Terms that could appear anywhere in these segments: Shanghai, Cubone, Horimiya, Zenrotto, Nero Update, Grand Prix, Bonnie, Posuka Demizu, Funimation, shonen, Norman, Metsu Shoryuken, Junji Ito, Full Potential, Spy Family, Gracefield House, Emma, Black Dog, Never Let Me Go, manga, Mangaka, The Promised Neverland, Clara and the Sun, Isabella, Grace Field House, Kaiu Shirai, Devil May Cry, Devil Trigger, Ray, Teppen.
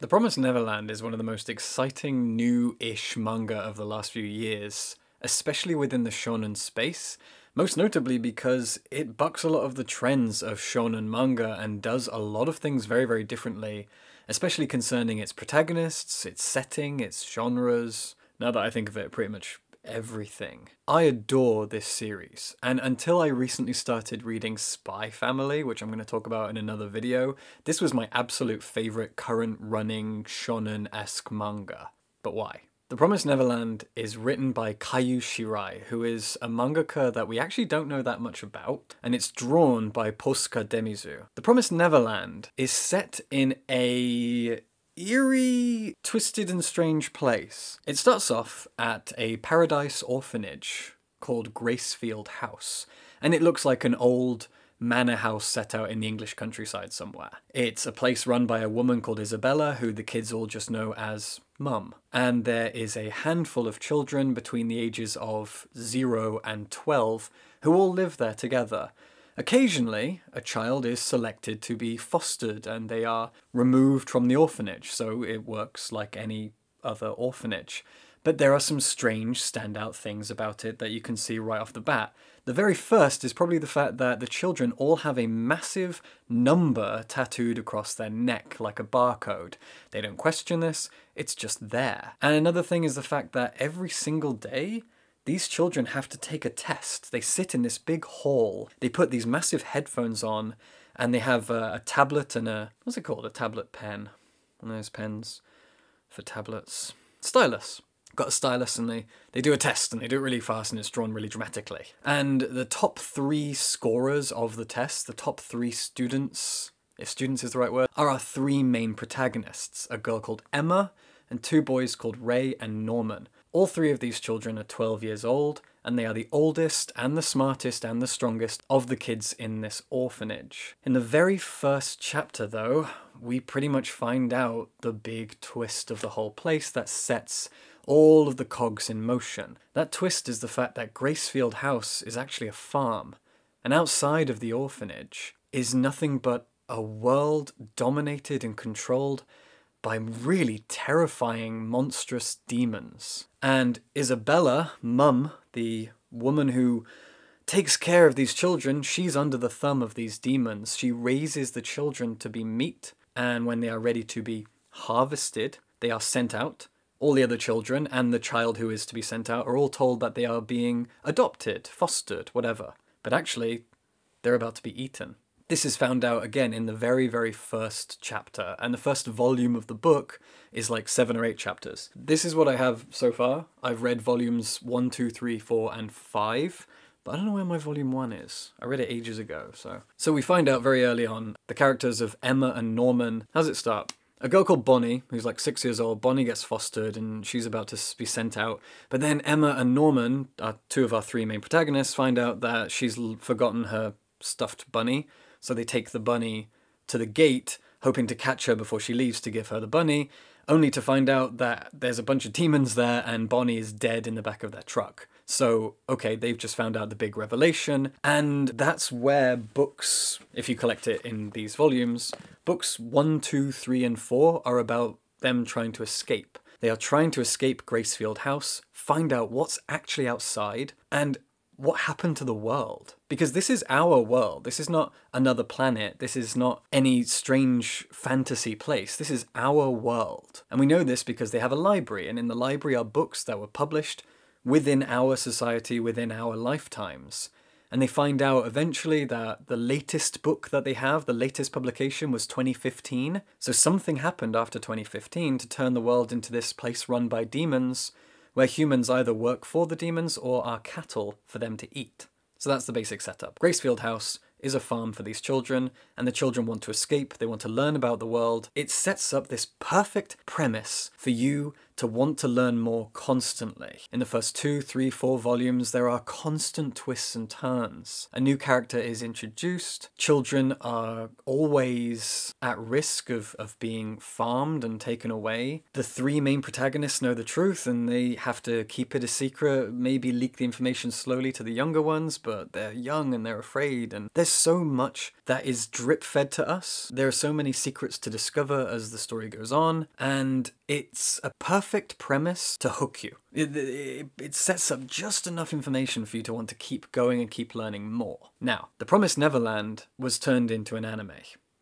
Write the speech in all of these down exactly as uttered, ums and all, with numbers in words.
The Promised Neverland is one of the most exciting new-ish manga of the last few years, especially within the shonen space, most notably because it bucks a lot of the trends of shonen manga and does a lot of things very, very differently, especially concerning its protagonists, its setting, its genres. Now that I think of it, pretty much everything. I adore this series, and until I recently started reading Spy Family, which I'm going to talk about in another video, this was my absolute favourite current running shonen-esque manga. But why? The Promised Neverland is written by Kaiu Shirai, who is a mangaka that we actually don't know that much about, and it's drawn by Posuka Demizu. The Promised Neverland is set in a eerie, twisted and strange place. It starts off at a paradise orphanage called Grace Field House, and it looks like an old manor house set out in the English countryside somewhere. It's a place run by a woman called Isabella, who the kids all just know as Mum. And there is a handful of children between the ages of zero and twelve who all live there together. Occasionally, a child is selected to be fostered and they are removed from the orphanage, so it works like any other orphanage. But there are some strange standout things about it that you can see right off the bat. The very first is probably the fact that the children all have a massive number tattooed across their neck, like a barcode. They don't question this, it's just there. And another thing is the fact that every single day, these children have to take a test. They sit in this big hall, they put these massive headphones on, and they have a, a tablet and a, what's it called? A tablet pen. One of those pens for tablets. Stylus. Got a stylus and they, they do a test and they do it really fast and it's drawn really dramatically. And the top three scorers of the test, the top three students, if students is the right word, are our three main protagonists. A girl called Emma and two boys called Ray and Norman. All three of these children are twelve years old, and they are the oldest and the smartest and the strongest of the kids in this orphanage. In the very first chapter, though, we pretty much find out the big twist of the whole place that sets all of the cogs in motion. That twist is the fact that Gracefield House is actually a farm, and outside of the orphanage is nothing but a world dominated and controlled by really terrifying, monstrous demons. And Isabella, Mum, the woman who takes care of these children, she's under the thumb of these demons. She raises the children to be meat, and when they are ready to be harvested, they are sent out. All the other children and the child who is to be sent out are all told that they are being adopted, fostered, whatever. But actually, they're about to be eaten. This is found out again in the very, very first chapter, and the first volume of the book is like seven or eight chapters. This is what I have so far. I've read volumes one, two, three, four, and five, but I don't know where my volume one is. I read it ages ago, so. So we find out very early on the characters of Emma and Norman. How's it start? A girl called Bonnie, who's like six years old, Bonnie gets fostered and she's about to be sent out. But then Emma and Norman, our, two of our three main protagonists, find out that she's forgotten her stuffed bunny. So they take the bunny to the gate, hoping to catch her before she leaves to give her the bunny, only to find out that there's a bunch of demons there and Bonnie is dead in the back of their truck. So, okay, they've just found out the big revelation, and that's where books, if you collect it in these volumes, books one, two, three, and four are about them trying to escape. They are trying to escape Gracefield House, find out what's actually outside, and what happened to the world? Because this is our world. This is not another planet. This is not any strange fantasy place. This is our world. And we know this because they have a library, and in the library are books that were published within our society, within our lifetimes. And they find out eventually that the latest book that they have, the latest publication, was twenty fifteen. So something happened after twenty fifteen to turn the world into this place run by demons, where humans either work for the demons or are cattle for them to eat. So that's the basic setup. Gracefield House is a farm for these children, and the children want to escape, they want to learn about the world. It sets up this perfect premise for you to want to learn more constantly. In the first two, three, four volumes, there are constant twists and turns. A new character is introduced, children are always at risk of, of being farmed and taken away. The three main protagonists know the truth and they have to keep it a secret, maybe leak the information slowly to the younger ones, but they're young and they're afraid, and there's so much that is drip-fed to us. There are so many secrets to discover as the story goes on, and it's a perfect premise to hook you. It, it, it sets up just enough information for you to want to keep going and keep learning more. Now, The Promised Neverland was turned into an anime.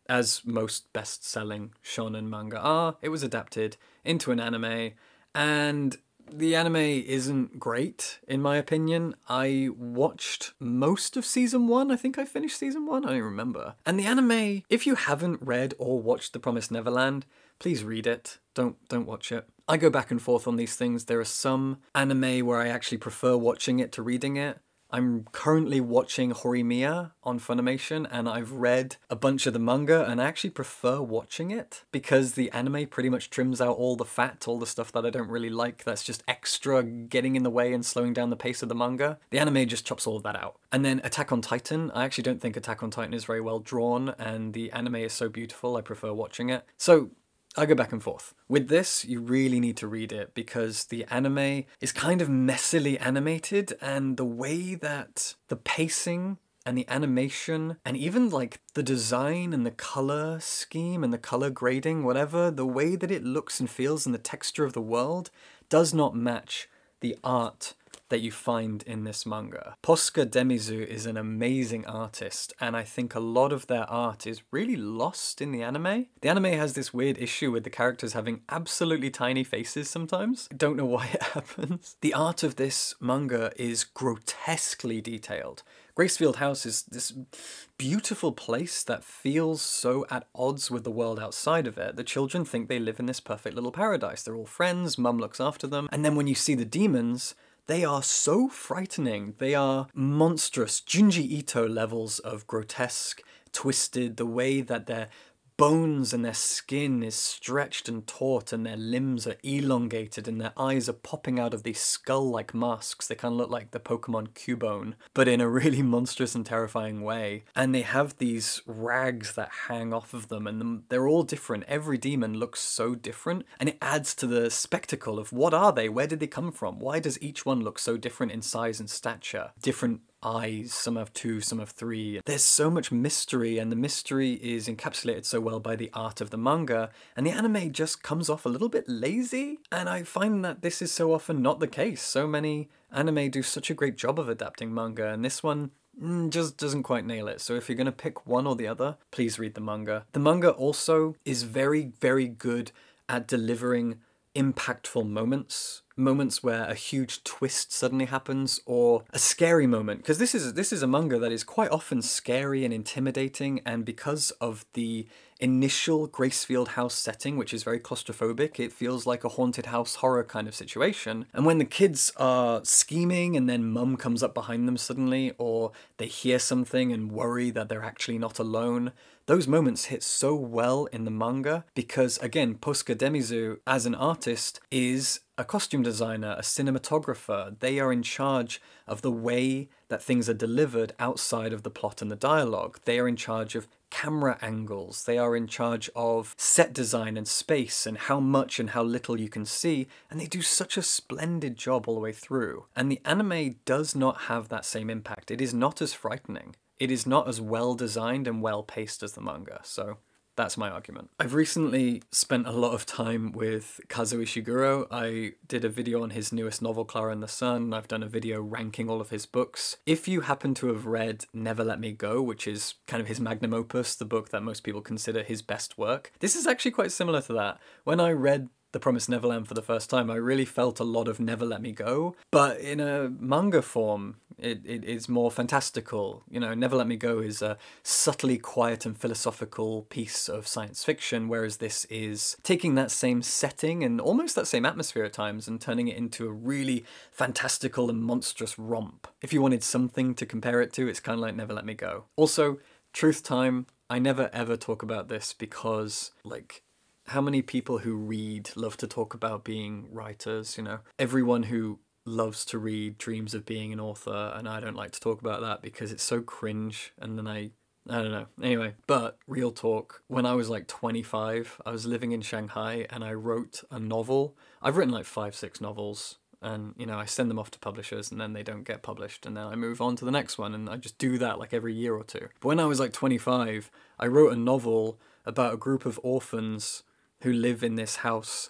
As most best-selling shonen manga are, it was adapted into an anime, and the anime isn't great, in my opinion. I watched most of season one. I think I finished season one, I don't remember. And the anime, if you haven't read or watched The Promised Neverland, please read it. Don't, don't watch it. I go back and forth on these things. There are some anime where I actually prefer watching it to reading it. I'm currently watching Horimiya on Funimation, and I've read a bunch of the manga, and I actually prefer watching it because the anime pretty much trims out all the fat, all the stuff that I don't really like that's just extra getting in the way and slowing down the pace of the manga. The anime just chops all of that out. And then Attack on Titan, I actually don't think Attack on Titan is very well drawn, and the anime is so beautiful, I prefer watching it. So I go back and forth. With this, you really need to read it because the anime is kind of messily animated, and the way that the pacing and the animation and even like the design and the color scheme and the color grading, whatever, the way that it looks and feels and the texture of the world does not match the art that you find in this manga. Posuka Demizu is an amazing artist, and I think a lot of their art is really lost in the anime. The anime has this weird issue with the characters having absolutely tiny faces sometimes. I don't know why it happens. The art of this manga is grotesquely detailed. Grace Field House is this beautiful place that feels so at odds with the world outside of it. The children think they live in this perfect little paradise. They're all friends, mum looks after them, and then when you see the demons, they are so frightening. They are monstrous, Junji Ito levels of grotesque, twisted, the way that their bones and their skin is stretched and taut and their limbs are elongated and their eyes are popping out of these skull-like masks. They kind of look like the Pokemon Cubone, but in a really monstrous and terrifying way. And they have these rags that hang off of them, and they're all different. Every demon looks so different, and it adds to the spectacle of what are they? Where did they come from? Why does each one look so different in size and stature? Different eyes, some have two, some have three. There's so much mystery, and the mystery is encapsulated so well by the art of the manga, and the anime just comes off a little bit lazy, and I find that this is so often not the case. So many anime do such a great job of adapting manga, and this one mm, just doesn't quite nail it. So if you're gonna pick one or the other, please read the manga. The manga also is very, very good at delivering impactful moments. Moments where a huge twist suddenly happens, or a scary moment, because this is this is a manga that is quite often scary and intimidating, and because of the initial Gracefield House setting, which is very claustrophobic, it feels like a haunted house horror kind of situation. And when the kids are scheming and then mum comes up behind them suddenly, or they hear something and worry that they're actually not alone, those moments hit so well in the manga because, again, Posuka Demizu, as an artist, is a costume designer, a cinematographer. They are in charge of the way that things are delivered outside of the plot and the dialogue. They are in charge of camera angles. They are in charge of set design and space and how much and how little you can see, and they do such a splendid job all the way through. And the anime does not have that same impact. It is not as frightening. It is not as well designed and well paced as the manga, so that's my argument. I've recently spent a lot of time with Kazuo Ishiguro. I did a video on his newest novel, Clara and the Sun, and I've done a video ranking all of his books. If you happen to have read Never Let Me Go, which is kind of his magnum opus, the book that most people consider his best work, this is actually quite similar to that. When I read The Promised Neverland for the first time, I really felt a lot of Never Let Me Go, but in a manga form. It, it is more fantastical. You know, Never Let Me Go is a subtly quiet and philosophical piece of science fiction, whereas this is taking that same setting and almost that same atmosphere at times and turning it into a really fantastical and monstrous romp. If you wanted something to compare it to, it's kind of like Never Let Me Go. Also, truth time, I never ever talk about this because, like, How many people who read love to talk about being writers, you know? Everyone who loves to read dreams of being an author, and I don't like to talk about that because it's so cringe, and then I... I don't know. Anyway, but real talk, when I was like twenty-five, I was living in Shanghai and I wrote a novel. I've written like five, six novels and, you know, I send them off to publishers and then they don't get published and then I move on to the next one and I just do that like every year or two. But when I was like twenty-five, I wrote a novel about a group of orphans who live in this house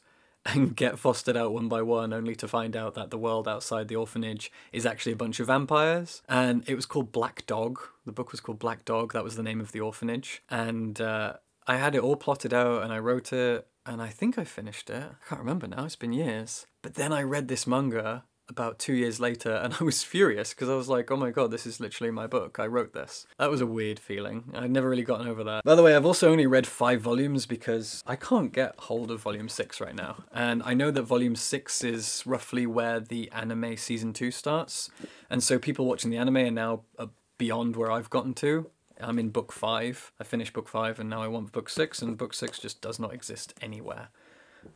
and get fostered out one by one, only to find out that the world outside the orphanage is actually a bunch of vampires. And it was called Black Dog. The book was called Black Dog. That was the name of the orphanage. And uh, I had it all plotted out and I wrote it and I think I finished it. I can't remember now, it's been years. But then I read this manga about two years later and I was furious because I was like, oh my god, this is literally my book, I wrote this. That was a weird feeling. I've never really gotten over that. By the way, I've also only read five volumes because I can't get hold of volume six right now. And I know that volume six is roughly where the anime season two starts. And so people watching the anime are now beyond where I've gotten to. I'm in book five. I finished book five and now I want book six, and book six just does not exist anywhere.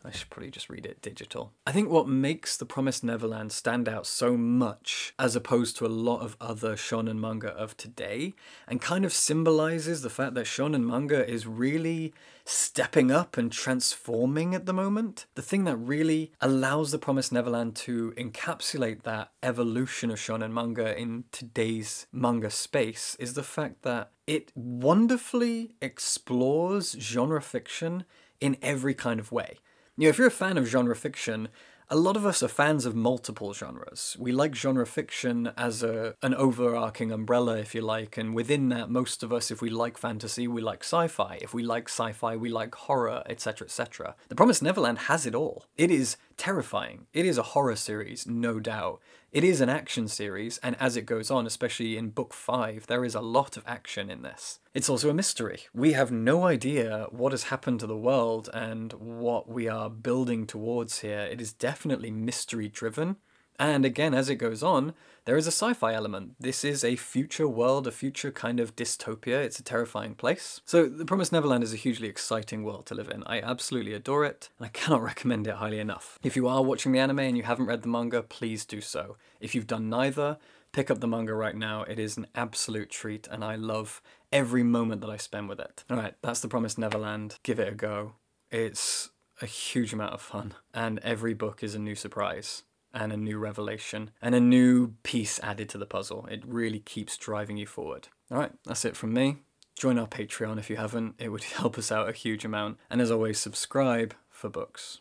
I should probably just read it digital. I think what makes The Promised Neverland stand out so much as opposed to a lot of other shonen manga of today, and kind of symbolizes the fact that shonen manga is really stepping up and transforming at the moment. The thing that really allows The Promised Neverland to encapsulate that evolution of shonen manga in today's manga space is the fact that it wonderfully explores genre fiction in every kind of way. You know, if you're a fan of genre fiction, a lot of us are fans of multiple genres. We like genre fiction as a, an overarching umbrella, if you like, and within that, most of us, if we like fantasy, we like sci-fi. If we like sci-fi, we like horror, et cetera, et cetera. The Promised Neverland has it all. It is terrifying. It is a horror series, no doubt. It is an action series, and as it goes on, especially in book five, there is a lot of action in this. It's also a mystery. We have no idea what has happened to the world and what we are building towards here. It is definitely mystery-driven. And again, as it goes on, there is a sci-fi element. This is a future world, a future kind of dystopia. It's a terrifying place. So The Promised Neverland is a hugely exciting world to live in. I absolutely adore it, and I cannot recommend it highly enough. If you are watching the anime and you haven't read the manga, please do so. If you've done neither, pick up the manga right now. It is an absolute treat, and I love every moment that I spend with it. All right, that's The Promised Neverland. Give it a go. It's a huge amount of fun, and every book is a new surprise, and a new revelation, and a new piece added to the puzzle. It really keeps driving you forward. All right, that's it from me. Join our Patreon if you haven't. It would help us out a huge amount. And as always, subscribe for books.